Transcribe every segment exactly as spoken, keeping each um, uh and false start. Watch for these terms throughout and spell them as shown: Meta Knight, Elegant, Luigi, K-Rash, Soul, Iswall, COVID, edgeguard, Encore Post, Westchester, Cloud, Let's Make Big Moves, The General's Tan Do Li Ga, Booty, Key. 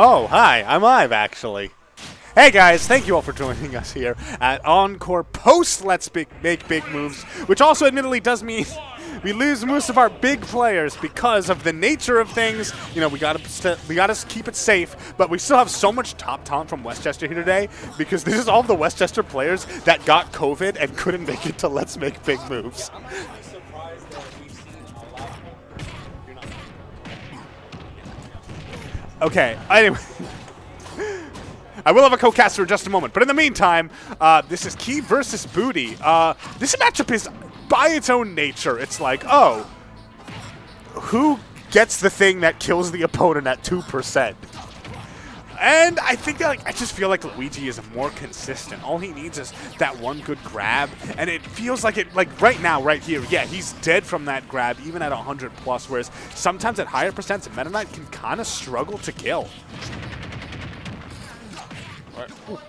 Oh, hi, I'm live, actually. Hey guys, thank you all for joining us here at Encore Post Let's Make Big Moves, which also admittedly does mean we lose most of our big players because of the nature of things. You know, we gotta, we gotta keep it safe, but we still have so much top talent from Westchester here today because this is all the Westchester players that got COVID and couldn't make it to Let's Make Big Moves. Okay, anyway, I will have a co-caster in just a moment. But in the meantime, uh, this is Key versus Booty. Uh, this matchup is, by its own nature, it's like, oh, who gets the thing that kills the opponent at two percent? And I think that, like, I just feel like Luigi is more consistent. All he needs is that one good grab, and it feels like it, like right now, right here, yeah, he's dead from that grab, even at one hundred plus, whereas sometimes at higher percents, Meta Knight can kind of struggle to kill. All right.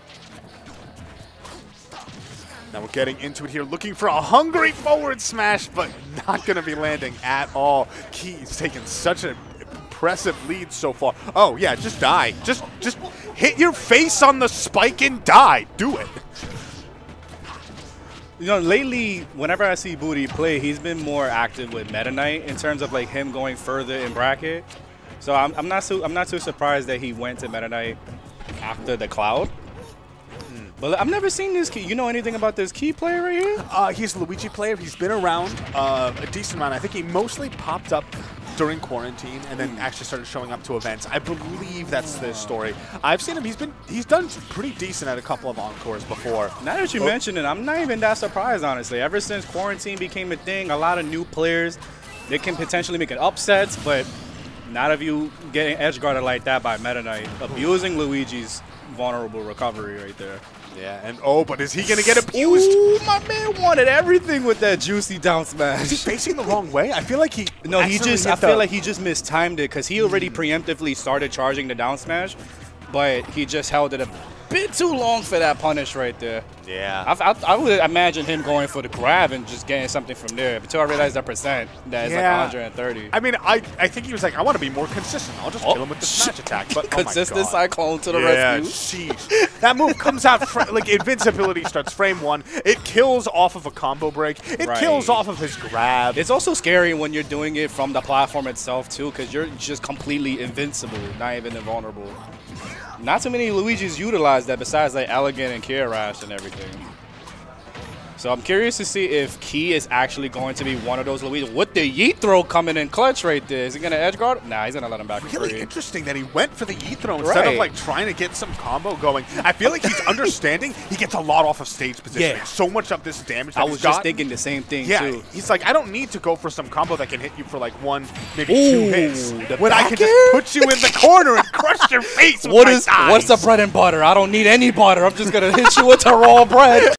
Now we're getting into it here, looking for a hungry forward smash, but not going to be landing at all. Key's taking such an impressive lead so far. Oh yeah, just die. Just just hit your face on the spike and die. Do it. You know, lately, whenever I see Booty play, he's been more active with Meta Knight in terms of like him going further in bracket. So I'm, I'm not so I'm not too surprised that he went to Meta Knight after the Cloud. But I've never seen this Key. You know anything about this Key player right here? Uh, he's a Luigi player. He's been around uh, a decent amount. I think he mostly popped up during quarantine and then actually started showing up to events. I believe that's the story. I've seen him. He's been he's done pretty decent at a couple of encores before. Now that you oh. mention it, I'm not even that surprised, honestly. Ever since quarantine became a thing, a lot of new players, they can potentially make it upsets, but not if you getting edgeguarded like that by Meta Knight, abusing Luigi's vulnerable recovery right there. Yeah, and oh, but is he going to get abused? Ooh, my man wanted everything with that juicy down smash. Is he facing the wrong way? I feel like he... No, he just... I feel like he just mistimed it because he already mm. preemptively started charging the down smash, but he just held it a bit too long for that punish right there. Yeah. I, I, I would imagine him going for the grab and just getting something from there until I realized that percent that is yeah. like one hundred thirty. I mean, I, I think he was like, I want to be more consistent. I'll just oh. kill him with the smash attack. But consistent oh cyclone to the yeah, rescue. Sheesh. That move comes out, like invincibility starts frame one. It kills off of a combo break. It right. kills off of his grab. It's also scary when you're doing it from the platform itself too because you're just completely invincible, not even invulnerable. Not too many Luigis utilize that besides like Elegant and K-Rash and everything. So I'm curious to see if Key is actually going to be one of those Luigis. With the yeet throw coming in clutch right there, is he going to edge guard? Nah, he's going to let him back free. Really interesting that he went for the yeet throw right. instead of like trying to get some combo going. I feel like he's understanding he gets a lot off of stage positioning. Yeah. So much of this damage that I was he's just gotten. thinking the same thing yeah, too. He's like, I don't need to go for some combo that can hit you for like one, maybe Ooh, two hits. When I can air? just put you in the corner and crush your face what with is, my thighs. What's the bread and butter? I don't need any butter. I'm just going to hit you with the raw bread.